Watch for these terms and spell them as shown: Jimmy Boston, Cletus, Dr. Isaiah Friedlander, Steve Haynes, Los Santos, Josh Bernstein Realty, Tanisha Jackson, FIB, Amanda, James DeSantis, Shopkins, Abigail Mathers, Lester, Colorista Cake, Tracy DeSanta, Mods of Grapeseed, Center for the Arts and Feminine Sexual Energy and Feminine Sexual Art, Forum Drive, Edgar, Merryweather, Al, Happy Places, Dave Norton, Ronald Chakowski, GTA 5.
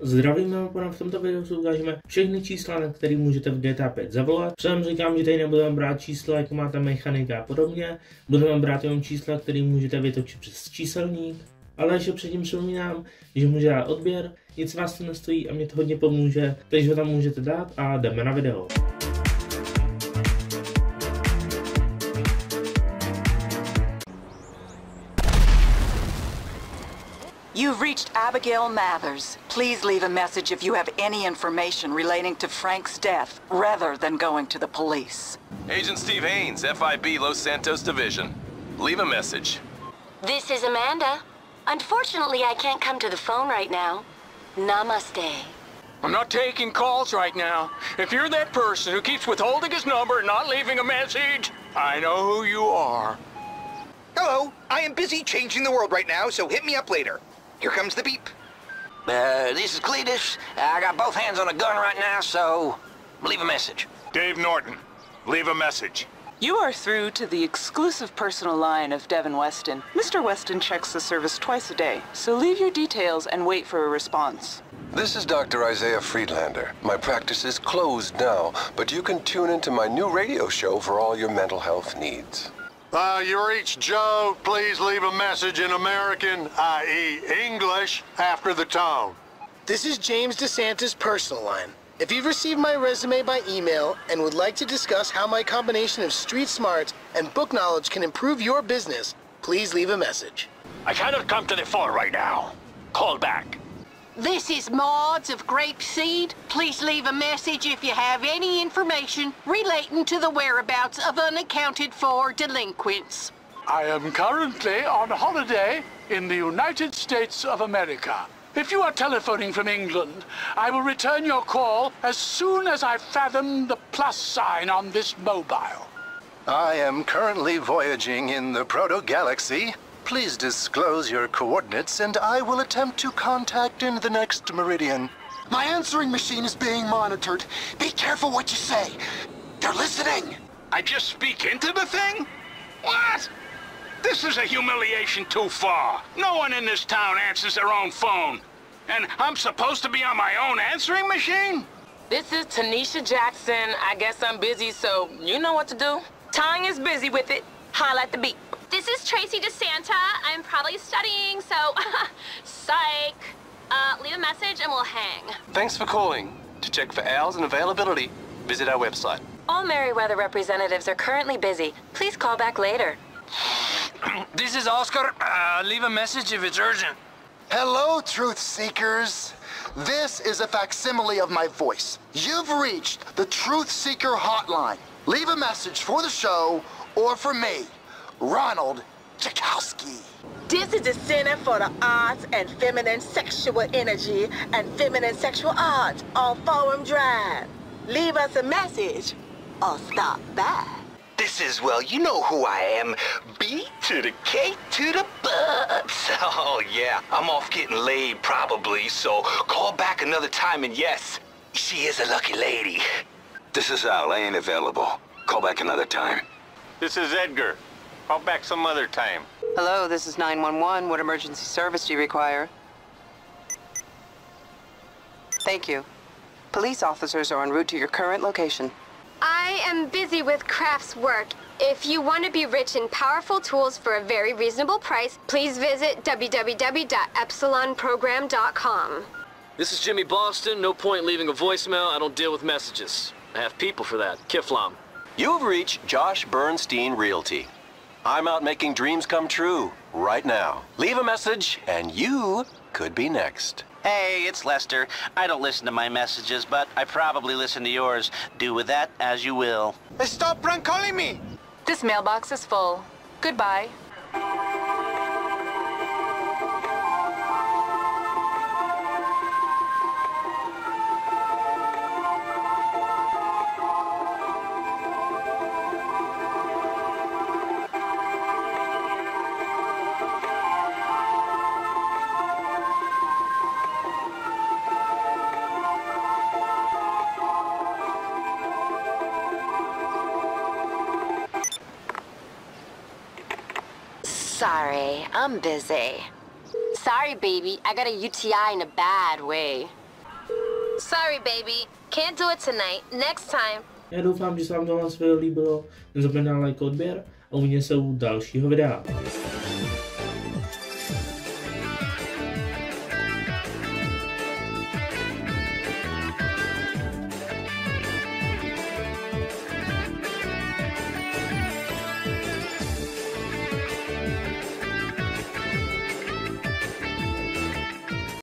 Zdravím mimochodem, v tomto videu si ukážeme všechny čísla, na který můžete v GTA 5 zavolat. Předem říkám, že tady nebudeme brát čísla, jako máte mechanika a podobně. Budeme brát jenom čísla, který můžete vytočit přes číselník. Ale ještě předtím připomínám, že může dát odběr, nic vás to nestojí a mě to hodně pomůže, takže ho tam můžete dát a jdeme na video. You've reached Abigail Mathers. Please leave a message if you have any information relating to Frank's death, rather than going to the police. Agent Steve Haynes, FIB Los Santos Division. Leave a message. This is Amanda. Unfortunately, I can't come to the phone right now. Namaste. I'm not taking calls right now. If you're that person who keeps withholding his number and not leaving a message, I know who you are. Hello, I am busy changing the world right now, so hit me up later. Here comes the beep. This is Cletus. I got both hands on a gun right now, so leave a message. Dave Norton, leave a message. You are through to the exclusive personal line of Devin Weston. Mr. Weston checks the service twice a day, so leave your details and wait for a response. This is Dr. Isaiah Friedlander. My practice is closed now, but you can tune into my new radio show for all your mental health needs. You reach Joe, please leave a message in American, i.e. English, after the tone. This is James DeSantis' personal line. If you've received my resume by email and would like to discuss how my combination of street smarts and book knowledge can improve your business, please leave a message. I cannot come to the phone right now. Call back. This is Mods of Grapeseed. Please leave a message if you have any information relating to the whereabouts of unaccounted-for delinquents. I am currently on holiday in the United States of America. If you are telephoning from England, I will return your call as soon as I fathom the plus sign on this mobile. I am currently voyaging in the proto-galaxy. Please disclose your coordinates, and I will attempt to contact in the next meridian. My answering machine is being monitored. Be careful what you say. They're listening. I just speak into the thing? What? This is a humiliation too far. No one in this town answers their own phone. And I'm supposed to be on my own answering machine? This is Tanisha Jackson. I guess I'm busy, so you know what to do. Tongue is busy with it. Highlight the beat. This is Tracy DeSanta. I'm probably studying, so psych. Leave a message and we'll hang. Thanks for calling. To check for hours and availability, visit our website. All Merryweather representatives are currently busy. Please call back later. This is Oscar. Leave a message if it's urgent. Hello, truth seekers. This is a facsimile of my voice. You've reached the Truth Seeker hotline. Leave a message for the show or for me. Ronald Chakowski. This is the Center for the Arts and Feminine Sexual Energy and Feminine Sexual Art on Forum Drive. Leave us a message or stop by. This is, well, you know who I am. B to the K to the butts. Oh, yeah, I'm off getting laid probably, so call back another time and yes, she is a lucky lady. This is Al. I ain't available. Call back another time. This is Edgar. Call back some other time. Hello, this is 911. What emergency service do you require? Thank you. Police officers are en route to your current location. I am busy with crafts work. If you want to be rich in powerful tools for a very reasonable price, please visit www.epsilonprogram.com. This is Jimmy Boston. No point leaving a voicemail. I don't deal with messages. I have people for that. Kiflam. You've reached Josh Bernstein Realty. I'm out making dreams come true right now. Leave a message, and you could be next. Hey, it's Lester. I don't listen to my messages, but I probably listen to yours. Do with that as you will. Stop prank calling me! This mailbox is full. Goodbye. Sorry, I'm busy. Sorry, baby. I got a UTI in a bad way. sorry, baby. Can't do it tonight. Next time. Já doufám, že se vám tohle video líbilo. Nezapomeňte na lajkovat odběr a uvidíme se u dalšího videa.